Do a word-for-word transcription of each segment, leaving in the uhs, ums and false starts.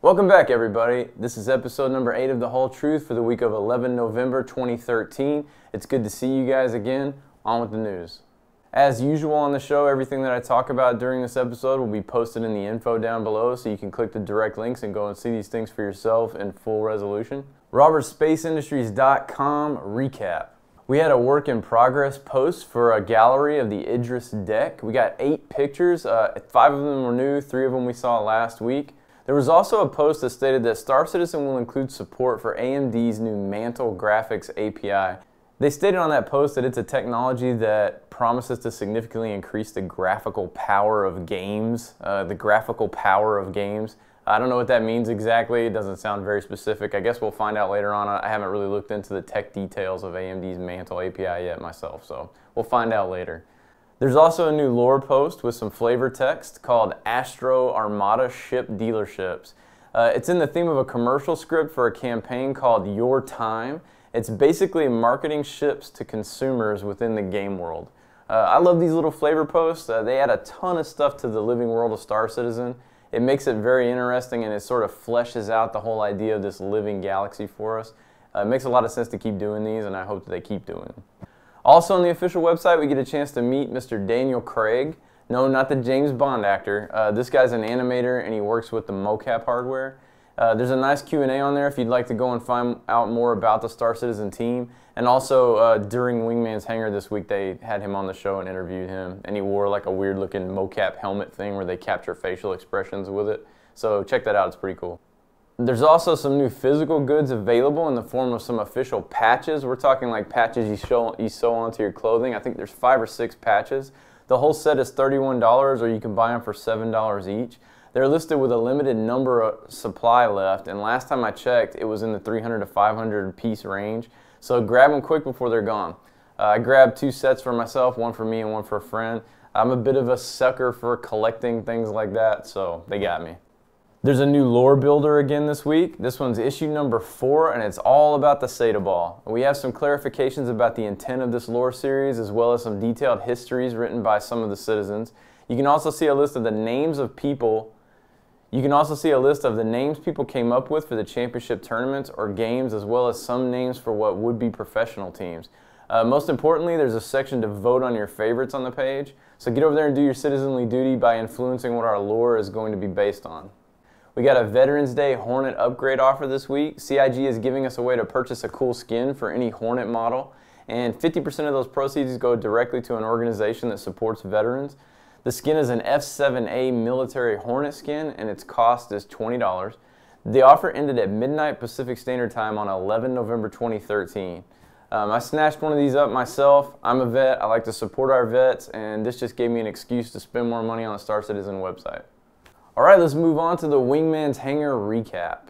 Welcome back, everybody. This is episode number eight of The Hull Truth for the week of eleven November twenty thirteen. It's good to see you guys again. On with the news. As usual on the show, everything that I talk about during this episode will be posted in the info down below, so you can click the direct links and go and see these things for yourself in full resolution. Roberts Space Industries dot com recap. We had a work in progress post for a gallery of the Idris Deck. We got eight pictures. Uh, five of them were new, three of them we saw last week. There was also a post that stated that Star Citizen will include support for A M D's new Mantle graphics A P I. They stated on that post that it's a technology that promises to significantly increase the graphical power of games. Uh, the graphical power of games. I don't know what that means exactly. It doesn't sound very specific. I guess we'll find out later on. I haven't really looked into the tech details of A M D's Mantle A P I yet myself, so we'll find out later. There's also a new lore post with some flavor text called Astro Armada Ship Dealerships. Uh, it's in the theme of a commercial script for a campaign called Your Time. It's basically marketing ships to consumers within the game world. Uh, I love these little flavor posts. Uh, they add a ton of stuff to the living world of Star Citizen. It makes it very interesting, and it sort of fleshes out the whole idea of this living galaxy for us. Uh, it makes a lot of sense to keep doing these, and I hope that they keep doing them. Also on the official website, we get a chance to meet Mister Daniel Craig. No, not the James Bond actor. Uh, this guy's an animator, and he works with the mocap hardware. Uh, there's a nice Q and A on there if you'd like to go and find out more about the Star Citizen team. And also, uh, during Wingman's Hangar this week, they had him on the show and interviewed him. And he wore like a weird-looking mocap helmet thing where they capture facial expressions with it. So check that out. It's pretty cool. There's also some new physical goods available in the form of some official patches. We're talking like patches you sew, you sew onto your clothing. I think there's five or six patches. The whole set is thirty-one dollars, or you can buy them for seven dollars each. They're listed with a limited number of supply left, and last time I checked, it was in the three hundred to five hundred piece range. So grab them quick before they're gone. Uh, I grabbed two sets for myself, one for me and one for a friend. I'm a bit of a sucker for collecting things like that, so they got me. There's a new lore builder again this week. This one's issue number four, and it's all about the Sataball. We have some clarifications about the intent of this lore series, as well as some detailed histories written by some of the citizens. You can also see a list of the names of people. You can also see a list of the names people came up with for the championship tournaments or games, as well as some names for what would be professional teams. Uh, most importantly, there's a section to vote on your favorites on the page. So get over there and do your citizenly duty by influencing what our lore is going to be based on. We got a Veterans Day Hornet upgrade offer this week. C I G is giving us a way to purchase a cool skin for any Hornet model, and fifty percent of those proceeds go directly to an organization that supports veterans. The skin is an F seven A military Hornet skin, and its cost is twenty dollars. The offer ended at midnight Pacific Standard Time on eleven November twenty thirteen. Um, I snatched one of these up myself. I'm a vet, I like to support our vets, and this just gave me an excuse to spend more money on the Star Citizen website. Alright, let's move on to the Wingman's Hangar recap.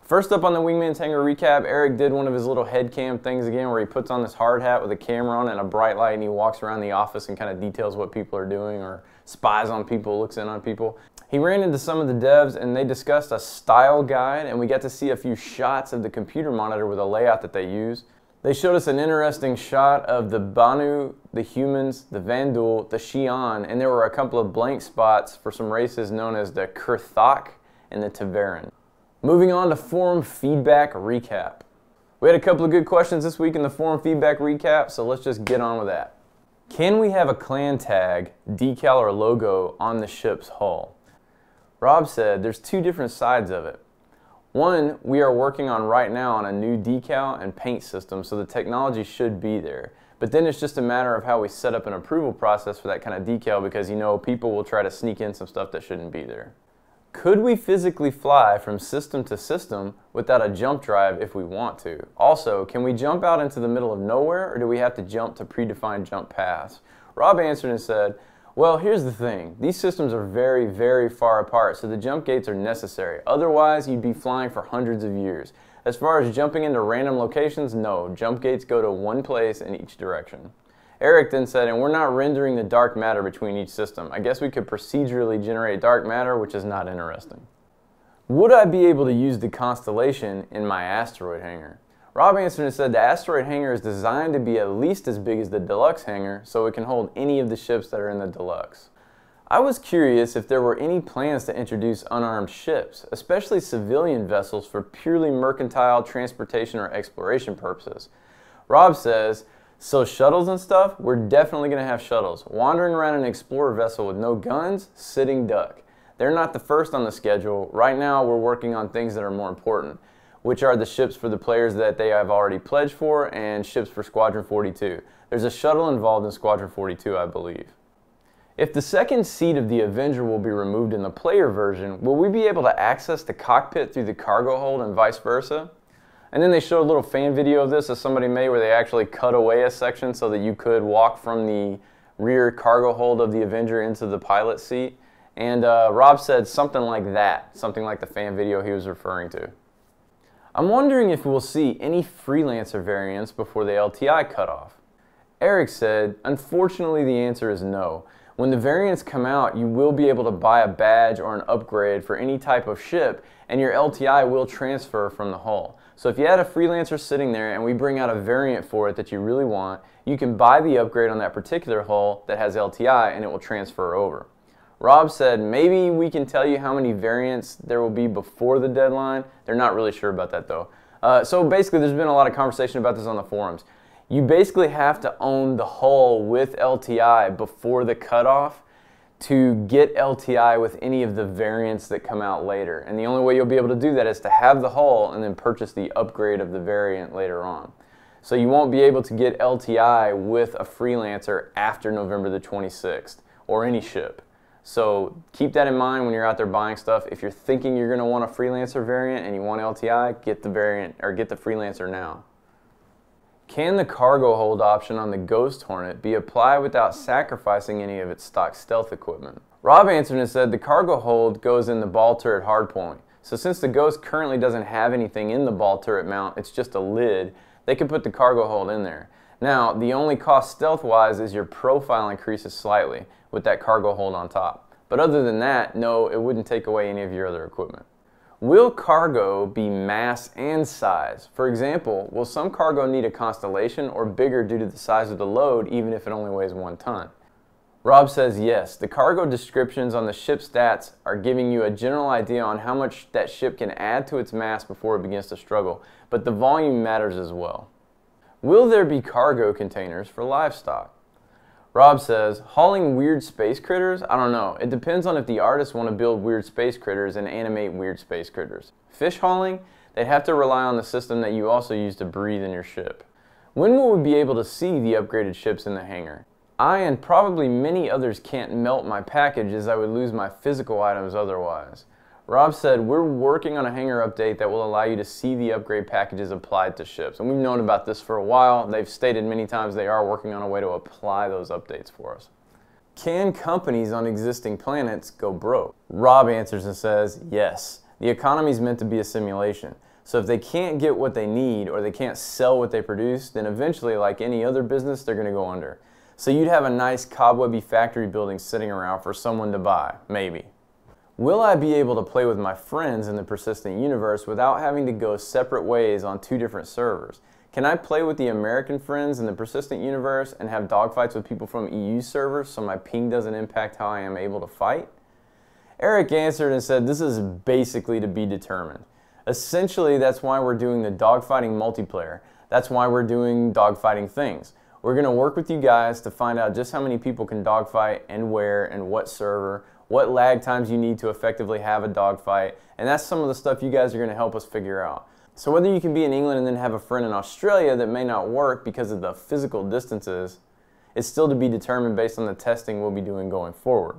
First up on the Wingman's Hangar recap, Eric did one of his little head cam things again, where he puts on this hard hat with a camera on it and a bright light, and he walks around the office and kind of details what people are doing, or spies on people, looks in on people. He ran into some of the devs and they discussed a style guide, and we got to see a few shots of the computer monitor with a layout that they use. They showed us an interesting shot of the Banu, the humans, the Vanduul, the Xi'an, and there were a couple of blank spots for some races known as the Kurthak and the Taveran. Moving on to forum feedback recap. We had a couple of good questions this week in the forum feedback recap, so let's just get on with that. Can we have a clan tag, decal, or logo on the ship's hull? Rob said there's two different sides of it. One, we are working on right now on a new decal and paint system, so the technology should be there. But then it's just a matter of how we set up an approval process for that kind of decal, because you know people will try to sneak in some stuff that shouldn't be there. Could we physically fly from system to system without a jump drive if we want to? Also, can we jump out into the middle of nowhere, or do we have to jump to predefined jump paths? Rob answered and said, well, here's the thing. These systems are very, very far apart, so the jump gates are necessary. Otherwise, you'd be flying for hundreds of years. As far as jumping into random locations, no. Jump gates go to one place in each direction. Eric then said, and we're not rendering the dark matter between each system. I guess we could procedurally generate dark matter, which is not interesting. Would I be able to use the Constellation in my asteroid hangar? Rob answered and said the asteroid hangar is designed to be at least as big as the deluxe hangar, so it can hold any of the ships that are in the deluxe. I was curious if there were any plans to introduce unarmed ships, especially civilian vessels, for purely mercantile transportation or exploration purposes. Rob says, so shuttles and stuff? We're definitely going to have shuttles. Wandering around an explorer vessel with no guns? Sitting duck. They're not the first on the schedule. Right now we're working on things that are more important, which are the ships for the players that they have already pledged for and ships for Squadron forty-two. There's a shuttle involved in Squadron forty-two, I believe. If the second seat of the Avenger will be removed in the player version, will we be able to access the cockpit through the cargo hold and vice versa? And then they showed a little fan video of this that somebody made where they actually cut away a section so that you could walk from the rear cargo hold of the Avenger into the pilot seat. And uh, Rob said something like that, something like the fan video he was referring to. I'm wondering if we'll see any Freelancer variants before the L T I cutoff. Eric said, unfortunately the answer is no. When the variants come out, you will be able to buy a badge or an upgrade for any type of ship, and your L T I will transfer from the hull. So if you had a Freelancer sitting there and we bring out a variant for it that you really want, you can buy the upgrade on that particular hull that has L T I and it will transfer over. Rob said, maybe we can tell you how many variants there will be before the deadline. They're not really sure about that though. Uh, so basically there's been a lot of conversation about this on the forums. You basically have to own the hull with L T I before the cutoff to get L T I with any of the variants that come out later. And the only way you'll be able to do that is to have the hull and then purchase the upgrade of the variant later on. So you won't be able to get L T I with a Freelancer after November the twenty-sixth or any ship. So keep that in mind when you're out there buying stuff. If you're thinking you're going to want a Freelancer variant and you want L T I, get the variant or get the Freelancer now. Can the cargo hold option on the Ghost Hornet be applied without sacrificing any of its stock stealth equipment? Rob answered and said the cargo hold goes in the ball turret hardpoint. So since the Ghost currently doesn't have anything in the ball turret mount, it's just a lid, they can put the cargo hold in there. Now, the only cost stealth-wise is your profile increases slightly with that cargo hold on top. But other than that, no, it wouldn't take away any of your other equipment. Will cargo be mass and size? For example, will some cargo need a Constellation or bigger due to the size of the load even if it only weighs one ton? Rob says yes, the cargo descriptions on the ship stats are giving you a general idea on how much that ship can add to its mass before it begins to struggle, but the volume matters as well. Will there be cargo containers for livestock? Rob says, hauling weird space critters? I don't know. It depends on if the artists want to build weird space critters and animate weird space critters. Fish hauling? They'd have to rely on the system that you also use to breathe in your ship. When will we be able to see the upgraded ships in the hangar? I and probably many others can't melt my package as I would lose my physical items otherwise. Rob said, we're working on a hangar update that will allow you to see the upgrade packages applied to ships. And we've known about this for a while. They've stated many times they are working on a way to apply those updates for us. Can companies on existing planets go broke? Rob answers and says, yes. The economy is meant to be a simulation. So if they can't get what they need or they can't sell what they produce, then eventually, like any other business, they're going to go under. So you'd have a nice cobwebby factory building sitting around for someone to buy, maybe. Will I be able to play with my friends in the persistent universe without having to go separate ways on two different servers? Can I play with the American friends in the persistent universe and have dogfights with people from E U servers so my ping doesn't impact how I am able to fight? Eric answered and said this is basically to be determined. Essentially that's why we're doing the dogfighting multiplayer. That's why we're doing dogfighting things. We're going to work with you guys to find out just how many people can dogfight and where and what server, what lag times you need to effectively have a dogfight, and that's some of the stuff you guys are going to help us figure out. So whether you can be in England and then have a friend in Australia that may not work because of the physical distances, it's still to be determined based on the testing we'll be doing going forward.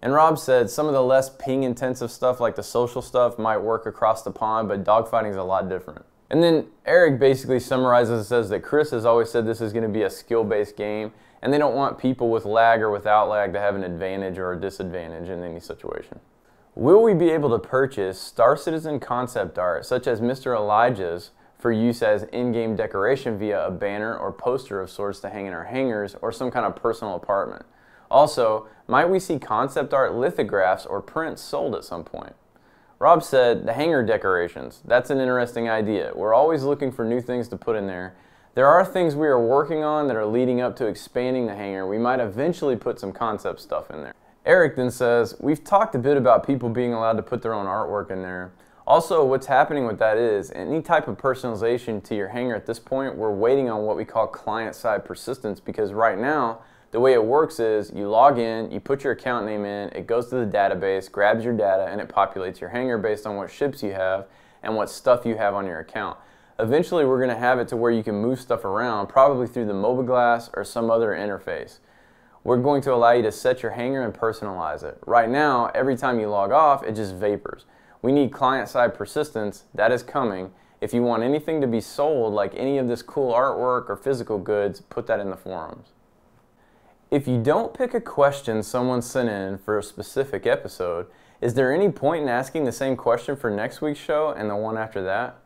And Rob said some of the less ping intensive stuff like the social stuff might work across the pond, but dogfighting is a lot different. And then Eric basically summarizes and says that Chris has always said this is going to be a skill-based game, and they don't want people with lag or without lag to have an advantage or a disadvantage in any situation. Will we be able to purchase Star Citizen concept art, such as Mister Elijah's, for use as in-game decoration via a banner or poster of sorts to hang in our hangars or some kind of personal apartment? Also, might we see concept art lithographs or prints sold at some point? Rob said, the hangar decorations. That's an interesting idea. We're always looking for new things to put in there. There are things we are working on that are leading up to expanding the hangar. We might eventually put some concept stuff in there. Eric then says, we've talked a bit about people being allowed to put their own artwork in there. Also, what's happening with that is, any type of personalization to your hangar at this point, we're waiting on what we call client-side persistence, because right now, the way it works is, you log in, you put your account name in, it goes to the database, grabs your data, and it populates your hangar based on what ships you have and what stuff you have on your account. Eventually, we're going to have it to where you can move stuff around, probably through the Mobiglass or some other interface. We're going to allow you to set your hangar and personalize it. Right now, every time you log off, it just vapors. We need client-side persistence. That is coming. If you want anything to be sold, like any of this cool artwork or physical goods, put that in the forums. If you don't pick a question someone sent in for a specific episode, is there any point in asking the same question for next week's show and the one after that?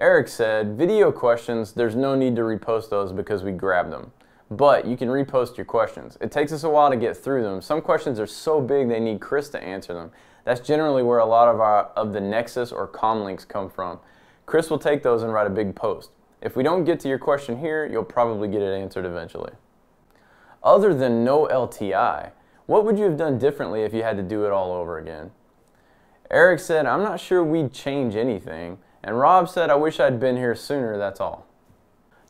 Eric said, video questions, there's no need to repost those because we grabbed them. But you can repost your questions. It takes us a while to get through them. Some questions are so big they need Chris to answer them. That's generally where a lot of, our, of the Nexus or Comlinks come from. Chris will take those and write a big post. If we don't get to your question here, you'll probably get it answered eventually. Other than no L T I, what would you have done differently if you had to do it all over again? Eric said, I'm not sure we'd change anything. And Rob said, I wish I'd been here sooner, that's all.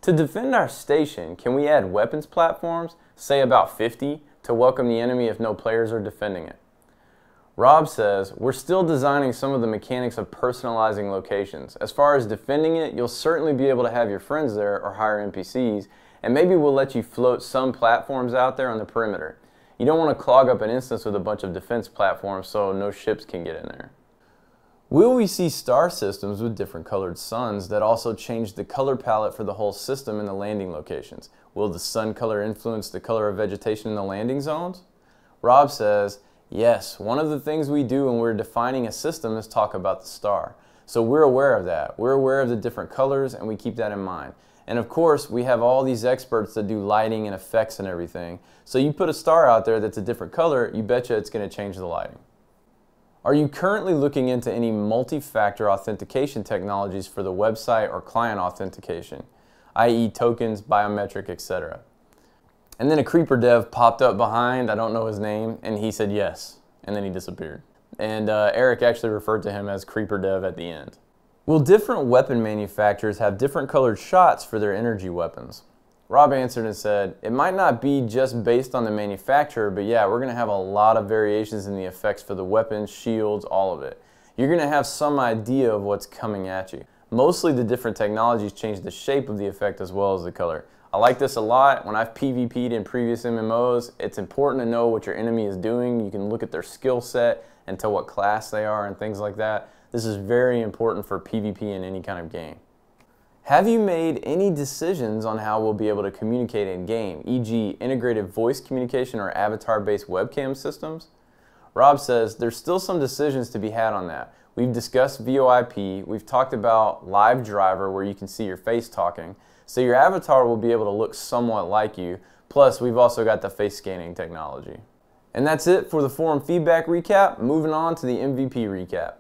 To defend our station, can we add weapons platforms, say about fifty, to welcome the enemy if no players are defending it? Rob says, we're still designing some of the mechanics of personalizing locations. As far as defending it, you'll certainly be able to have your friends there or hire N P Cs, and maybe we'll let you float some platforms out there on the perimeter. You don't want to clog up an instance with a bunch of defense platforms so no ships can get in there. Will we see star systems with different colored suns that also change the color palette for the whole system and the landing locations? Will the sun color influence the color of vegetation in the landing zones? Rob says, yes, one of the things we do when we're defining a system is talk about the star. So we're aware of that. We're aware of the different colors and we keep that in mind. And of course, we have all these experts that do lighting and effects and everything. So you put a star out there that's a different color, you betcha it's going to change the lighting. Are you currently looking into any multi-factor authentication technologies for the website or client authentication, that is tokens, biometric, et cetera? And then a creeper dev popped up behind, I don't know his name, and he said yes, and then he disappeared. And uh, Eric actually referred to him as creeper dev at the end. Will different weapon manufacturers have different colored shots for their energy weapons? Rob answered and said, it might not be just based on the manufacturer, but yeah, we're going to have a lot of variations in the effects for the weapons, shields, all of it. You're going to have some idea of what's coming at you. Mostly the different technologies change the shape of the effect as well as the color. I like this a lot. When I've PvP'd in previous M M Os, it's important to know what your enemy is doing. You can look at their skill set and tell what class they are and things like that. This is very important for PvP in any kind of game. Have you made any decisions on how we'll be able to communicate in-game, for example integrated voice communication or avatar-based webcam systems? Rob says, there's still some decisions to be had on that. We've discussed VoIP, we've talked about live driver where you can see your face talking, so your avatar will be able to look somewhat like you, plus we've also got the face scanning technology. And that's it for the forum feedback recap, moving on to the M V P recap.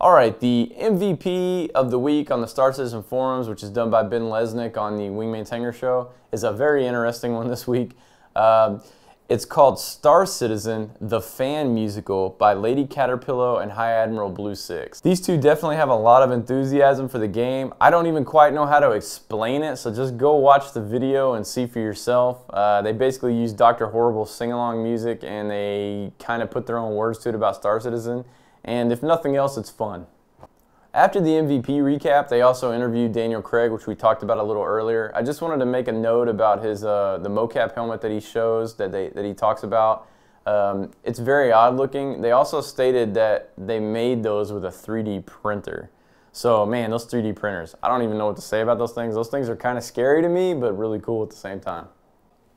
All right, the M V P of the week on the Star Citizen forums, which is done by Ben Lesnick on the Wingman's Hangar show, is a very interesting one this week. Uh, it's called Star Citizen, The Fan Musical by Lady Caterpillar and High Admiral Blue Six. These two definitely have a lot of enthusiasm for the game. I don't even quite know how to explain it, so just go watch the video and see for yourself. Uh, they basically use Doctor Horrible sing-along music and they kind of put their own words to it about Star Citizen. And if nothing else, it's fun. After the M V P recap, they also interviewed Daniel Craig, which we talked about a little earlier. I just wanted to make a note about his uh, the mocap helmet that he shows, that, they, that he talks about. Um, it's very odd looking. They also stated that they made those with a three D printer. So man, those three D printers, I don't even know what to say about those things. Those things are kind of scary to me, but really cool at the same time.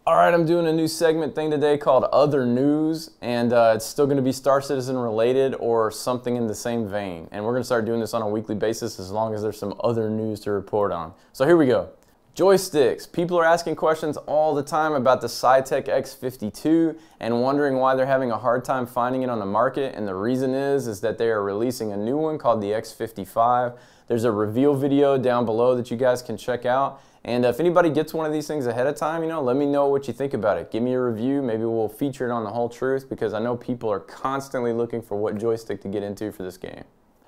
All right, I'm doing a new segment thing today called Other News, and uh, it's still going to be Star Citizen related or something in the same vein. And we're going to start doing this on a weekly basis as long as there's some other news to report on. So here we go. Joysticks. People are asking questions all the time about the Saitek X fifty-two and wondering why they're having a hard time finding it on the market. And the reason is, is that they are releasing a new one called the X fifty-five. There's a reveal video down below that you guys can check out. And if anybody gets one of these things ahead of time, you know, let me know what you think about it. Give me a review. Maybe we'll feature it on The Hull Truth, because I know people are constantly looking for what joystick to get into for this game.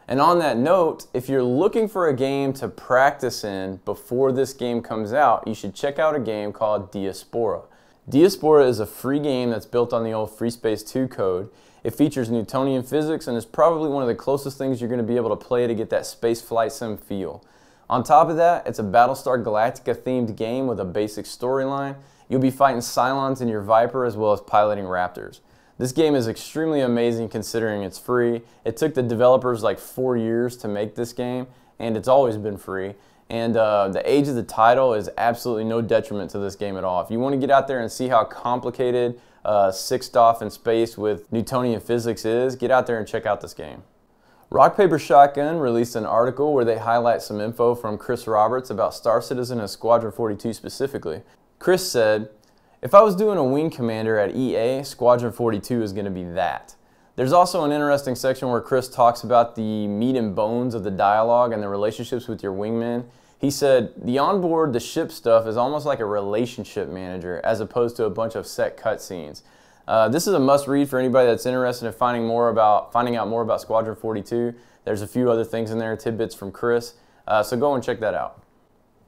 And on that note, if you're looking for a game to practice in before this game comes out, you should check out a game called Diaspora. Diaspora is a free game that's built on the old FreeSpace two code. It features Newtonian physics and is probably one of the closest things you're going to be able to play to get that space flight sim feel. On top of that, it's a Battlestar Galactica themed game with a basic storyline. You'll be fighting Cylons in your Viper as well as piloting Raptors. This game is extremely amazing considering it's free. It took the developers like four years to make this game, and it's always been free. And uh, the age of the title is absolutely no detriment to this game at all. If you want to get out there and see how complicated uh, sixed off in space with Newtonian physics is, get out there and check out this game. Rock Paper Shotgun released an article where they highlight some info from Chris Roberts about Star Citizen and Squadron forty-two specifically. Chris said, "If I was doing a wing commander at E A, Squadron forty-two is going to be that." There's also an interesting section where Chris talks about the meat and bones of the dialogue and the relationships with your wingmen. He said, "The onboard the ship stuff is almost like a relationship manager as opposed to a bunch of set cutscenes." Uh, this is a must-read for anybody that's interested in finding more about finding out more about Squadron forty-two. There's a few other things in there, tidbits from Chris, uh, so go and check that out.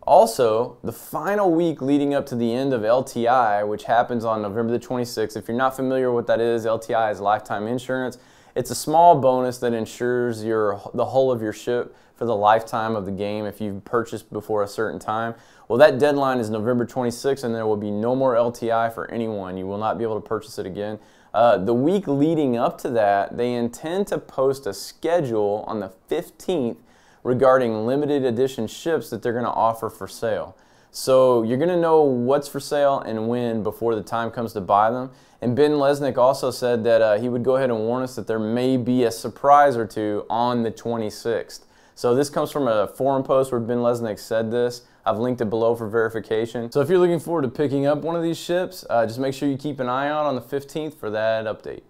Also, the final week leading up to the end of L T I, which happens on November the twenty-sixth, if you're not familiar with what that is, L T I is lifetime insurance. It's a small bonus that insures your, the hull of your ship for the lifetime of the game if you've purchased before a certain time. Well, that deadline is November twenty-sixth, and there will be no more L T I for anyone. You will not be able to purchase it again. Uh, the week leading up to that, they intend to post a schedule on the fifteenth regarding limited edition ships that they're going to offer for sale. So you're going to know what's for sale and when before the time comes to buy them. And Ben Lesnick also said that uh, he would go ahead and warn us that there may be a surprise or two on the twenty-sixth. So this comes from a forum post where Ben Lesnick said this. I've linked it below for verification. So if you're looking forward to picking up one of these ships, uh, just make sure you keep an eye out on the fifteenth for that update.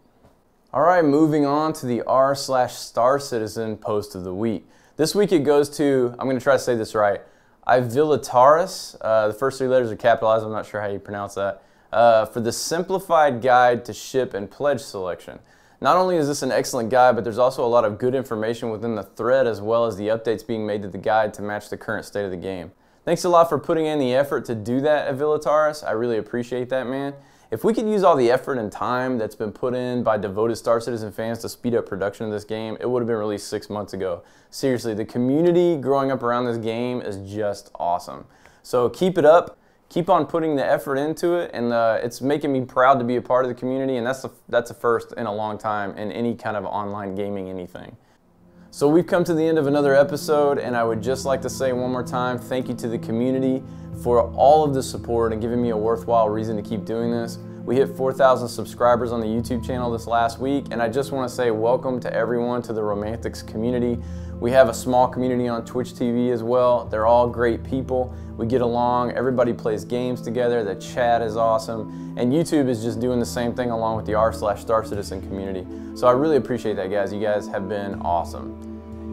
All right, moving on to the r slash Star Citizen post of the week. This week it goes to, I'm going to try to say this right, Ivillataris, uh, the first three letters are capitalized, I'm not sure how you pronounce that, uh, for the simplified guide to ship and pledge selection. Not only is this an excellent guide, but there's also a lot of good information within the thread as well as the updates being made to the guide to match the current state of the game. Thanks a lot for putting in the effort to do that, Ivillataris. I really appreciate that, man. If we could use all the effort and time that's been put in by devoted Star Citizen fans to speed up production of this game, it would have been released six months ago. Seriously, the community growing up around this game is just awesome. So keep it up, keep on putting the effort into it, and uh, it's making me proud to be a part of the community, and that's a, that's a first in a long time in any kind of online gaming anything. So we've come to the end of another episode, and I would just like to say one more time, thank you to the community for all of the support and giving me a worthwhile reason to keep doing this. We hit four thousand subscribers on the YouTube channel this last week, and I just want to say welcome to everyone to the Romantics community. We have a small community on Twitch T V as well. They're all great people. We get along, everybody plays games together, the chat is awesome, and YouTube is just doing the same thing along with the r slash Star Citizen community. So I really appreciate that, guys. You guys have been awesome.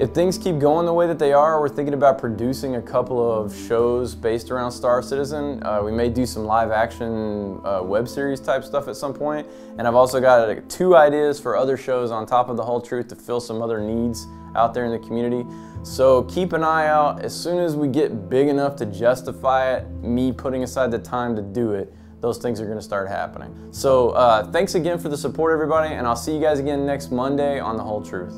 If things keep going the way that they are, we're thinking about producing a couple of shows based around Star Citizen. Uh, we may do some live action uh, web series type stuff at some point. And I've also got uh, two ideas for other shows on top of The Hull Truth to fill some other needs out there in the community. So keep an eye out. As soon as we get big enough to justify it, me putting aside the time to do it, those things are going to start happening. So uh, thanks again for the support, everybody. And I'll see you guys again next Monday on The Hull Truth.